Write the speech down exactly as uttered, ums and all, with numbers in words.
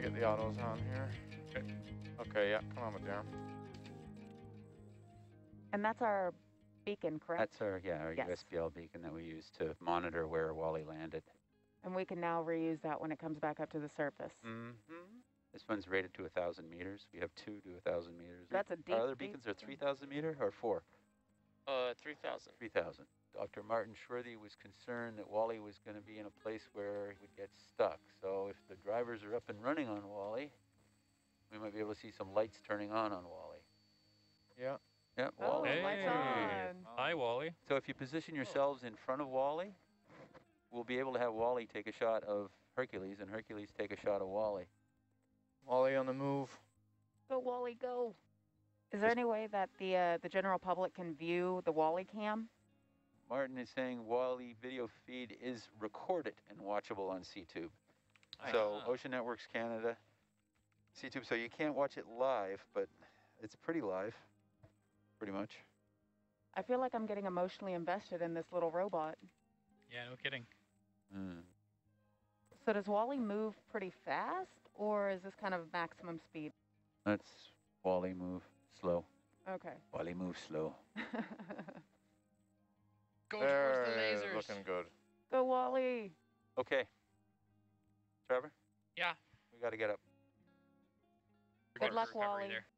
to get the autos on here. Okay, okay, yeah, come on with Darren. And that's our beacon, correct? That's our, yeah, our yes. U S B L beacon that we use to monitor where Wally landed. And we can now reuse that when it comes back up to the surface. Mm-hmm. This one's rated to one thousand meters. We have two to one thousand meters. That's a deep. Our other beacons are three thousand meter or four? Uh, three thousand. three thousand. Doctor Martin Schwerthy was concerned that Wally was going to be in a place where he would get stuck. So if the drivers are up and running on Wally, we might be able to see some lights turning on on Wally. Yeah. Yeah, oh, Wally. Hey. Lights on. Hi, Wally. So if you position yourselves in front of Wally, we'll be able to have Wally take a shot of Hercules and Hercules take a shot of Wally. Wally on the move. Go, Wally, go. Is there Just any way that the uh, the general public can view the Wally cam? Martin is saying Wally video feed is recorded and watchable on SeaTube. Nice. So Ocean Networks Canada, SeaTube, so you can't watch it live, but it's pretty live, pretty much. I feel like I'm getting emotionally invested in this little robot. Yeah, no kidding. Mm. So does Wally move pretty fast, or is this kind of maximum speed? That's Wally move slow. Okay. Wally move slow. Go They're towards the lasers. Looking good. Go, Wally. Okay. Trevor? Yeah. We got to get up. Good, Good luck, Wally. There.